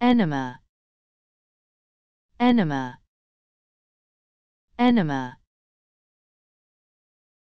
Enema, enema, enema.